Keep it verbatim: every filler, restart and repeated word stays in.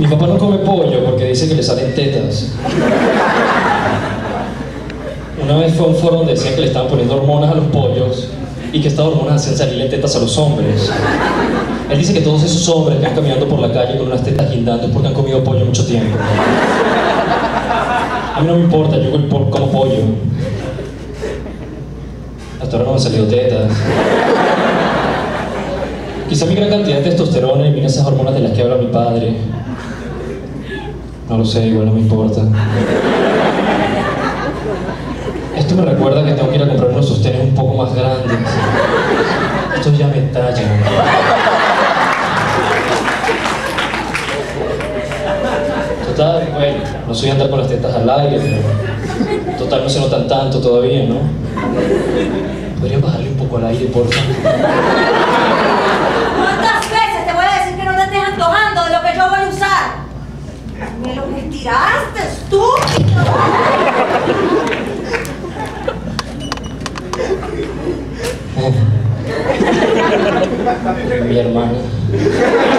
Mi papá no come pollo porque dice que le salen tetas. Una vez fue a un foro donde decían que le estaban poniendo hormonas a los pollos y que estas hormonas hacían salirle tetas a los hombres. Él dice que todos esos hombres que van caminando por la calle con unas tetas guindando es porque han comido pollo mucho tiempo. A mí no me importa, yo como pollo. Hasta ahora no me han salido tetas. Quizá mi gran cantidad de testosterona elimina esas hormonas de las que habla mi padre. No lo sé, igual no me importa. Esto me recuerda que tengo que ir a comprar unos sostenes un poco más grandes. Estos ya me tallan. Total, bueno, no soy andar con las tetas al aire, pero... Total, no se notan tanto todavía, ¿no? ¿Podría bajarle un poco al aire, por favor? ¡Me lo retiraste, estúpido! Mi hermano.